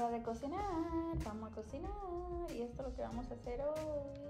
hora de cocinar, vamos a cocinar y esto es lo que vamos a hacer hoy.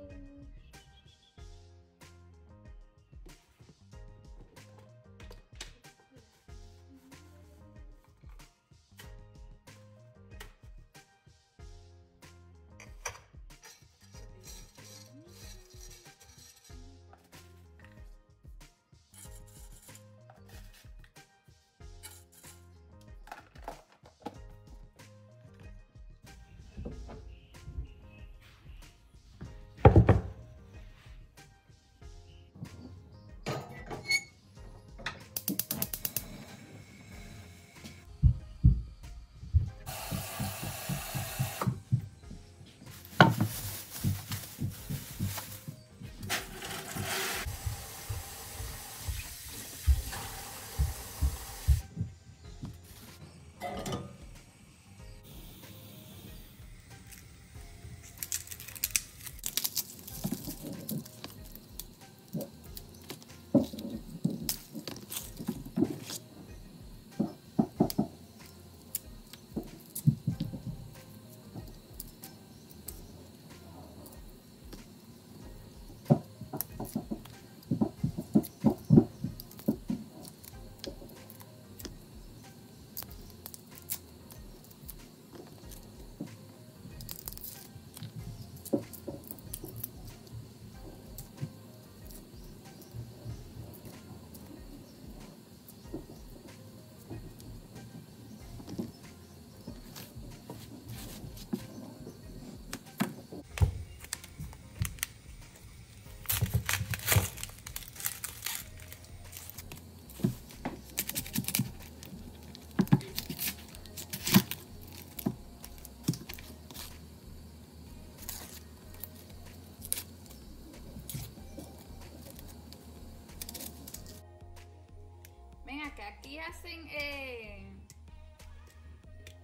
Aquí hacen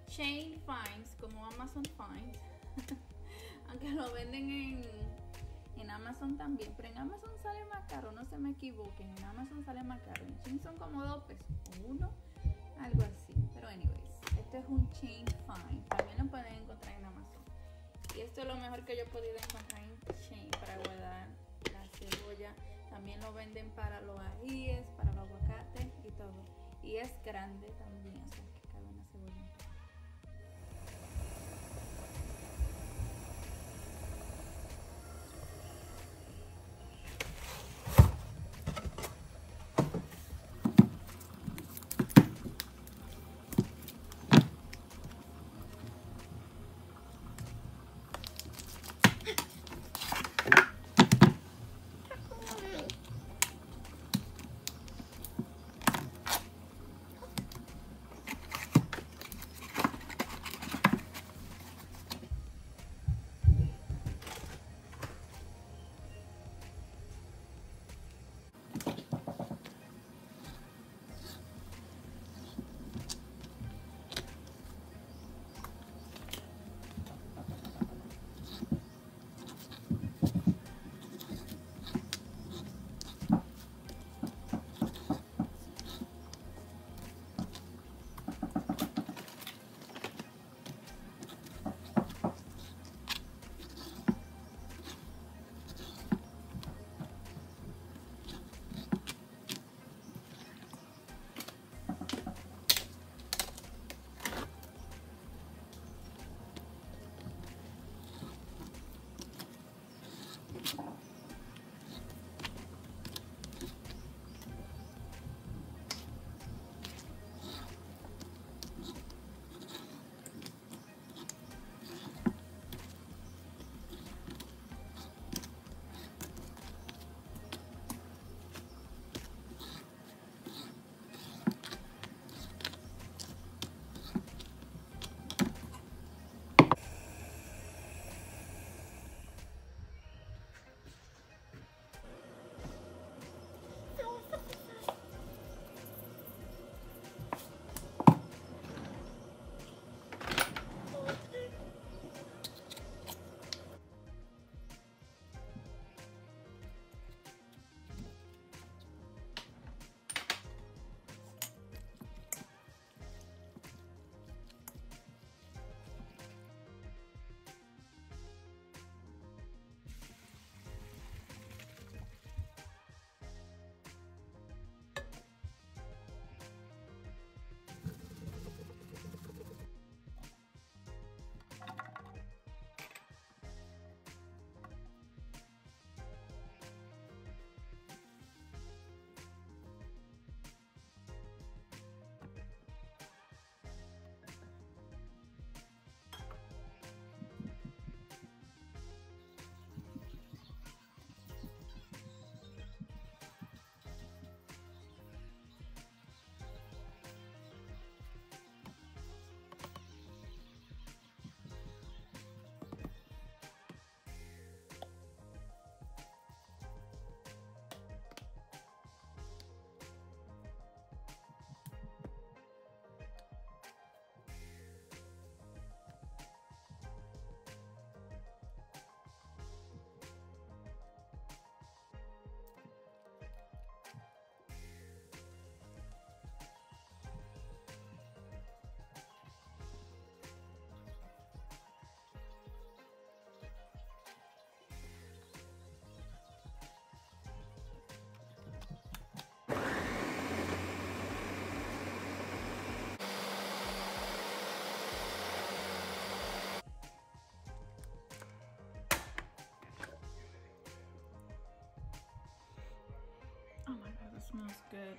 chain finds como Amazon finds aunque lo venden en Amazon también, pero en Amazon sale más caro, no se me equivoquen, en Amazon sale más caro. En chain son como 2 pesos o 1, algo así, pero anyways, este es un chain find, también lo pueden encontrar en Amazon y esto es lo mejor que yo he podido encontrar en chain para guardar la cebolla. También lo venden para los ajíes, para los aguacates y todo. Y es grande también, o sea que cabe una cebolla. smells good.